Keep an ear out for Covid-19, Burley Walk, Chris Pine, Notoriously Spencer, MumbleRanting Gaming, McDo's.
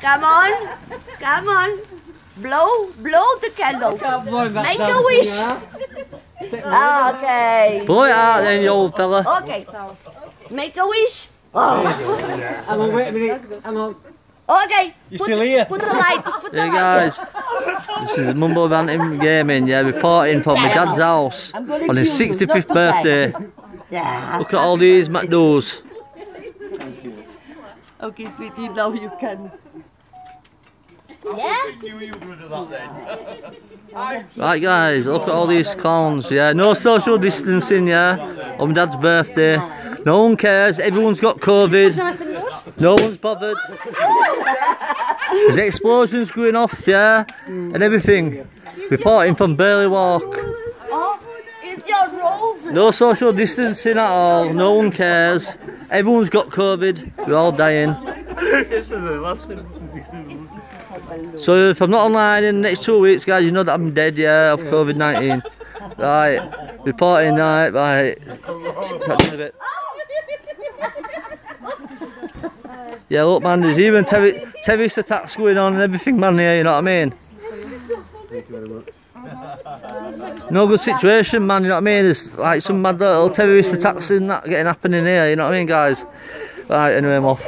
Come on, come on. Blow the candle. Make a wish. Okay. Blow it out then, you old fella. Okay. Make a wish. Oh. I'm on, wait a minute. I'm on. Okay. You still here? Put the light. Hey guys, this is MumbleRanting Gaming. Yeah, reporting from my dad's house on his 65th birthday. Yeah. Look at all these McDo's. Okay, sweetie, now you can. Yeah? Right guys, look at all these clowns, yeah. No social distancing, yeah, on dad's birthday. No one cares, everyone's got COVID. No one's bothered. There's explosions going off, yeah, and everything. Reporting from Burley Walk. No social distancing at all, no one cares. Everyone's got COVID, we're all dying. So if I'm not online in the next 2 weeks, guys, you know that I'm dead, yeah, of Covid-19. Right, reporting, right. Catch you in a bit. Yeah, look, man, there's even terrorist attacks going on and everything, man, here, you know what I mean? Thank you very much. No good situation, man, you know what I mean? There's like some mad little terrorist attacks and that getting happening here, you know what I mean, guys? Right, anyway, I'm off.